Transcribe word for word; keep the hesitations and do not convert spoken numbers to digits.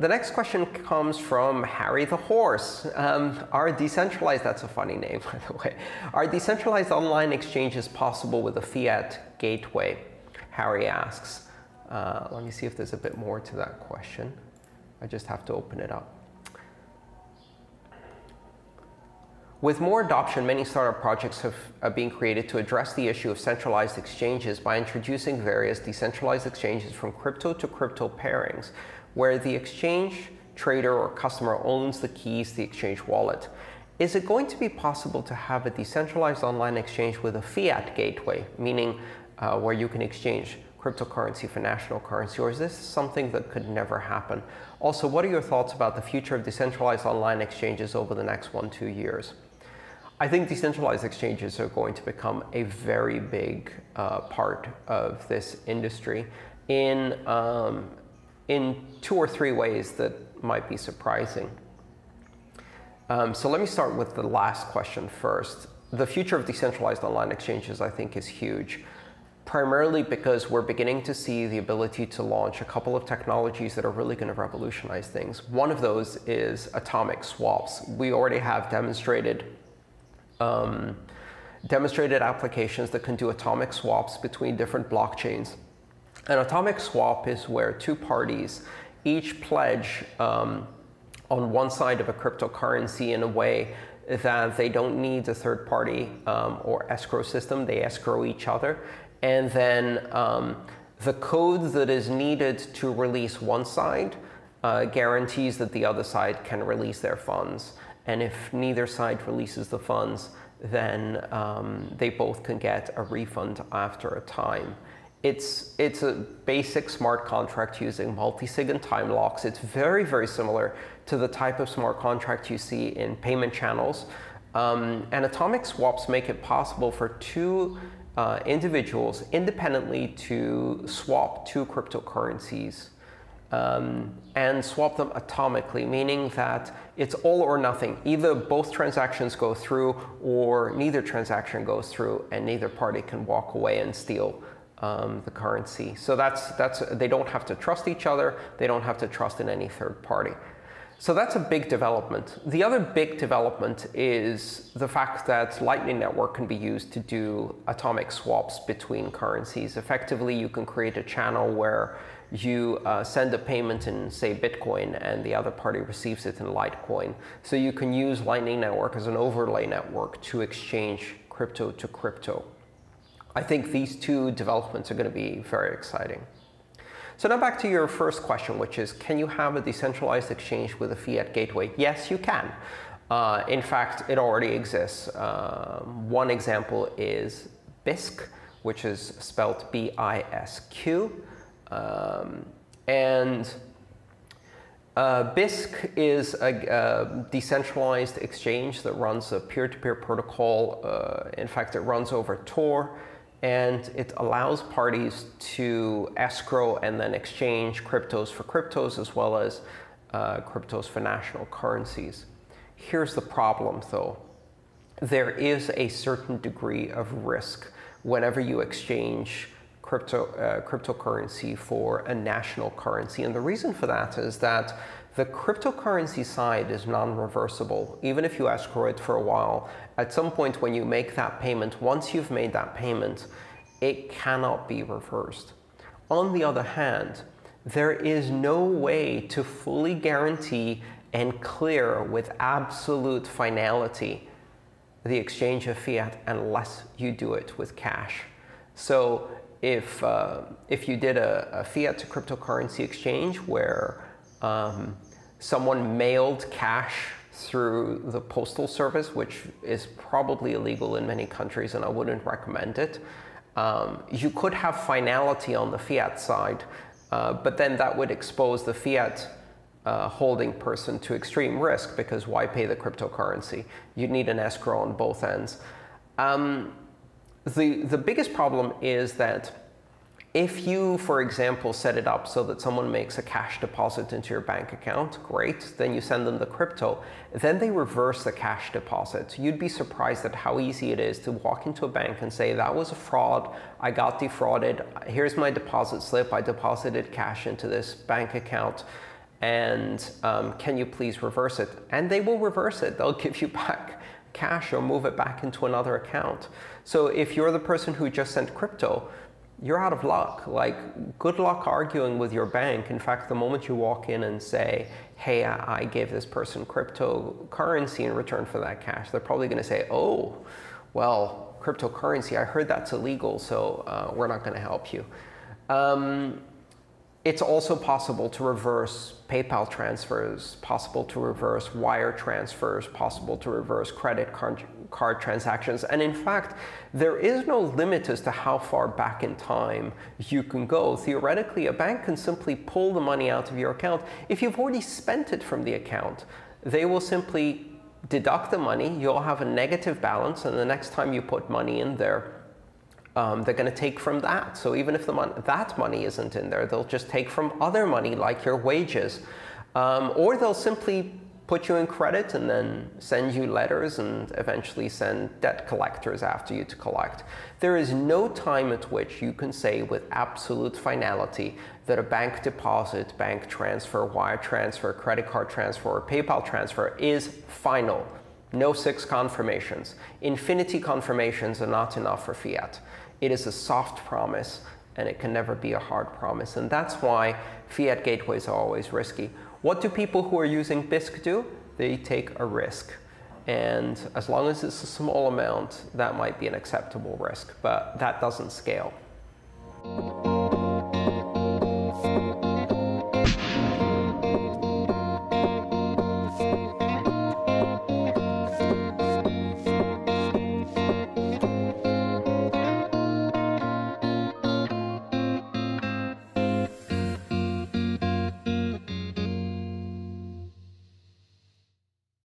The next question comes from Harry the Horse. Um, are decentralized, that's a funny name by the way, are decentralized online exchanges possible with a fiat gateway? Harry asks. Uh, let me see if there's a bit more to that question. I just have to open it up. With more adoption, many startup projects have uh, been created to address the issue of centralized exchanges by introducing various decentralized exchanges from crypto to crypto pairings, where the exchange trader or customer owns the keys to the exchange wallet. Is it going to be possible to have a decentralized online exchange with a fiat gateway, meaning uh, where you can exchange cryptocurrency for national currency, or is this something that could never happen? Also, what are your thoughts about the future of decentralized online exchanges over the next one, two years? I think decentralized exchanges are going to become a very big uh, part of this industry in, um, in two or three ways that might be surprising. Um, so let me start with the last question first. The future of decentralized online exchanges, I think, is huge, primarily because we're beginning to see the ability to launch a couple of technologies that are really going to revolutionize things. One of those is atomic swaps. We already have demonstrated Um, demonstrated applications that can do atomic swaps between different blockchains. An atomic swap is where two parties each pledge um, on one side of a cryptocurrency in a way that they don't need a third party um, or escrow system. They escrow each other, and then um, the code that is needed to release one side uh, guarantees that the other side can release their funds. And if neither side releases the funds, then um, they both can get a refund after a time. It's, it's a basic smart contract using multi-sig and time locks. It's very, very similar to the type of smart contract you see in payment channels. Um, and atomic swaps make it possible for two uh, individuals independently to swap two cryptocurrencies. Um, and swap them atomically, meaning that it's all or nothing. Either both transactions go through, or neither transaction goes through, and neither party can walk away and steal um, the currency. So that's, that's, they don't have to trust each other. They don't have to trust in any third party. So that's a big development. The other big development is the fact that Lightning Network can be used to do atomic swaps between currencies. Effectively, you can create a channel where you uh, send a payment in, say, Bitcoin, and the other party receives it in Litecoin. So you can use Lightning Network as an overlay network to exchange crypto to crypto. I think these two developments are going to be very exciting. So now back to your first question, which is, can you have a decentralized exchange with a fiat gateway? Yes, you can. Uh, in fact, it already exists. Uh, one example is B I S Q, which is spelled B I S Q. Um, and uh, B I S Q is a, a decentralized exchange that runs a peer-to-peer protocol. Uh, in fact, it runs over Tor, and it allows parties to escrow and then exchange cryptos for cryptos, as well as uh, cryptos for national currencies. Here's the problem, though. There is a certain degree of risk whenever you exchange Crypto, uh, cryptocurrency for a national currency. And the reason for that is that the cryptocurrency side is non-reversible. Even if you escrow it for a while, at some point when you make that payment, once you've made that payment, it cannot be reversed. On the other hand, there is no way to fully guarantee and clear with absolute finality the exchange of fiat unless you do it with cash. So If, uh, if you did a, a fiat to cryptocurrency exchange where um, someone mailed cash through the postal service, which is probably illegal in many countries, and I wouldn't recommend it, um, you could have finality on the fiat side, uh, but then that would expose the fiat uh, holding person to extreme risk, because why pay the cryptocurrency? You'd need an escrow on both ends. Um, The, the biggest problem is that if you, for example, set it up so that someone makes a cash deposit into your bank account, great, then you send them the crypto, then they reverse the cash deposit. You'd be surprised at how easy it is to walk into a bank and say, that was a fraud, I got defrauded, here's my deposit slip, I deposited cash into this bank account, and um, can you please reverse it? And they will reverse it. They'll give you back cash or move it back into another account. So if you're the person who just sent crypto, you're out of luck. Like, good luck arguing with your bank. In fact, the moment you walk in and say, hey, I gave this person cryptocurrency in return for that cash, they're probably going to say, oh, well, cryptocurrency, I heard that's illegal, so uh, we're not going to help you. Um, It's also possible to reverse PayPal transfers, possible to reverse wire transfers, possible to reverse credit card, card transactions. And in fact, there is no limit as to how far back in time you can go. Theoretically, a bank can simply pull the money out of your account. If you've already spent it from the account, they will simply deduct the money. You'll have a negative balance, and the next time you put money in there, Um, they're going to take from that. So even if the mon that money isn't in there, they'll just take from other money, like your wages. Um, or they'll simply put you in credit and then send you letters and eventually send debt collectors after you to collect. There is no time at which you can say with absolute finality that a bank deposit, bank transfer, wire transfer, credit card transfer, or PayPal transfer is final. No six confirmations. Infinity confirmations are not enough for fiat. It is a soft promise, and it can never be a hard promise. And that's why fiat gateways are always risky. What do people who are using B I S Q do? They take a risk. And as long as it's a small amount, that might be an acceptable risk. But that doesn't scale.